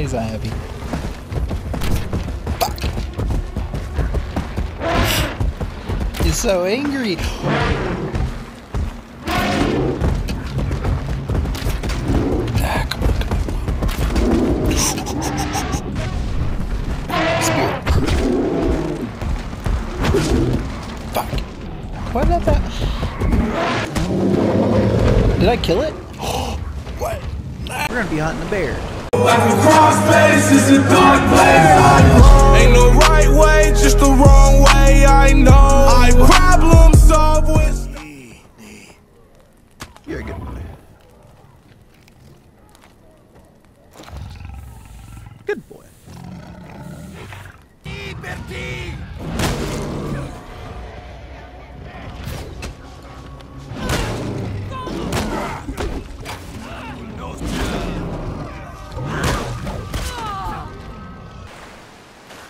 Why is that heavy? Fuck! He's so angry! Ah, come on, come on. Fuck. Why not that? Did I kill it? What? We're gonna be hunting the bear. Like a cross place, it's a dark place. Ain't no right way, just the wrong way. I know I problem solve with. You're a good boy. Good boy. Liberty.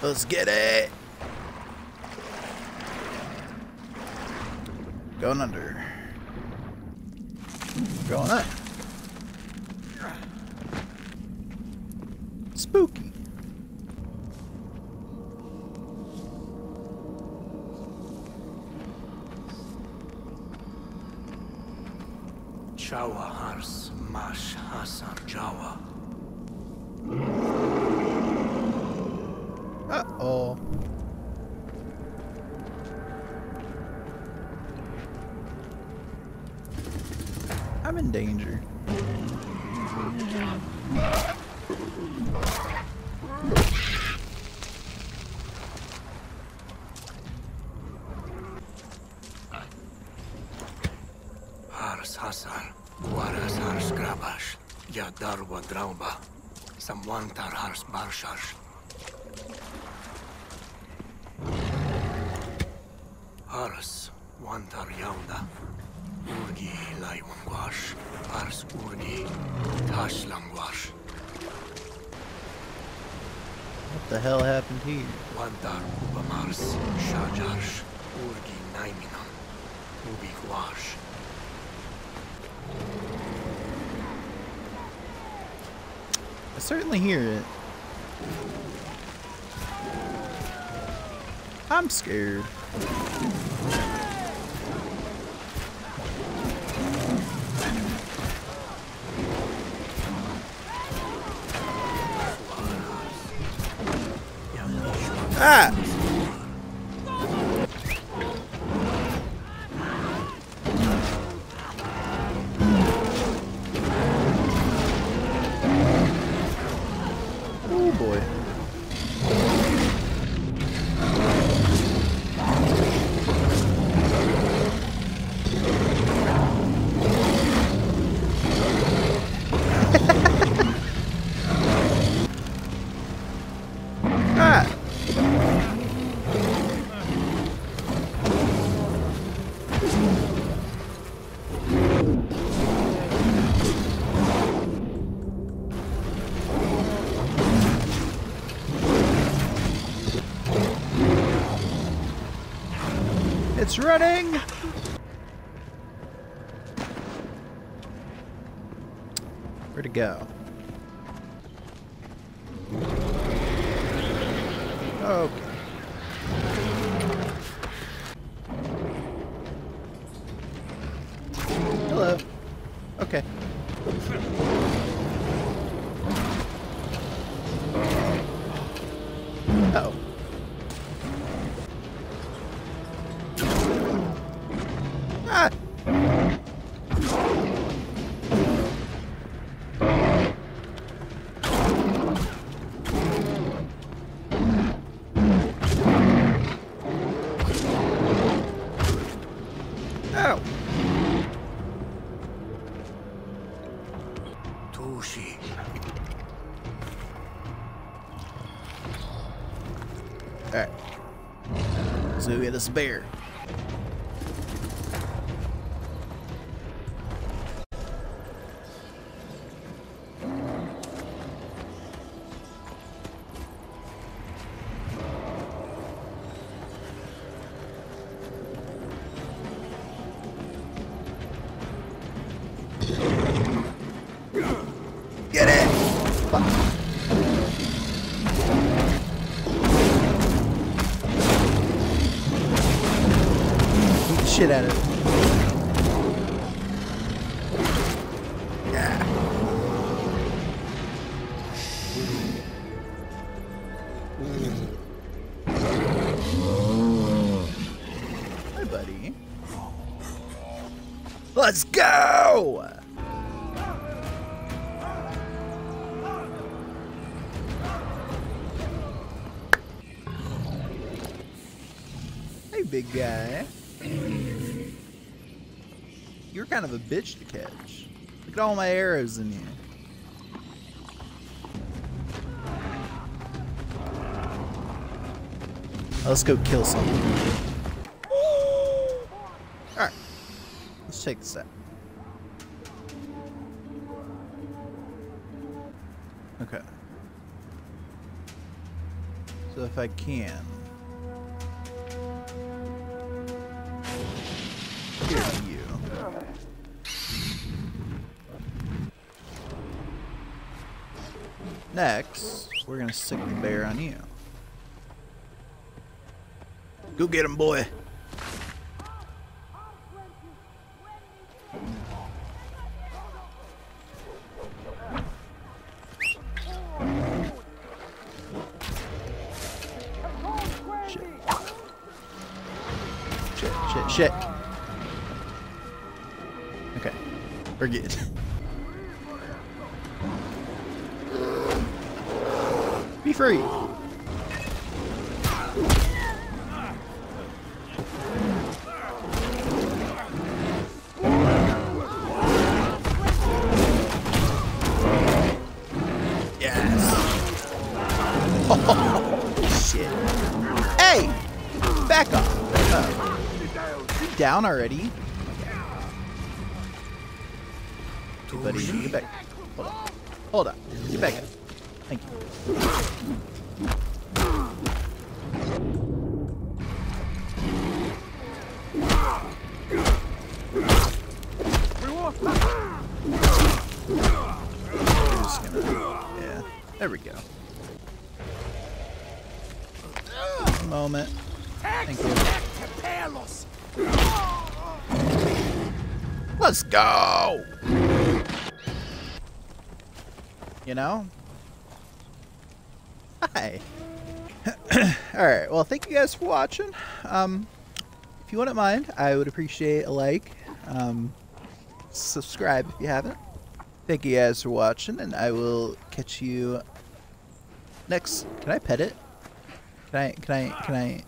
Let's get it. Going under. Going up. Spooky. Chawa hars mash hasar Jawa. Uh-oh. I'm in danger. Hars hasar, guaras hars grabash, yadarwa drauba, samwantar hars barshash. Ars wantar yauda, urgi laiwangwash, ars urgi tashlangwash. What the hell happened here? Wantar ubamars, shajarsh, urgi naiminan, ubigwash. I certainly hear it. I'm scared. Ah! Oh boy. It's running. Where'd it go? Okay. Hello. Okay. Uh-oh. Ah! Ow! Toshi. Alright. So we had a spare. Get it! Fuck. shit out of it. Hi, buddy. Let's go! Hey, big guy. You're kind of a bitch to catch. Look at all my arrows in you. Let's go kill something. Alright. Let's check this out. Okay. So if I can... Next, we're gonna stick the bear on you. Go get him, boy. Shit. Shit, shit, shit. Okay, we're good. Be free. Yes. Oh, shit. Hey, back off. Oh. Down already. Hey, buddy, get back. Hold on. Hold on. Get back up. Thank you. Yeah, there we go. Moment. Thank you. Let's go. You know? Hi. Alright, well, thank you guys for watching. If you wouldn't mind, I would appreciate a like. Subscribe if you haven't. Thank you guys for watching, and I will catch you next. Can I pet it? Can I?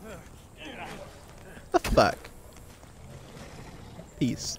What the fuck? Peace.